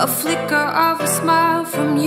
a flicker of a smile from you.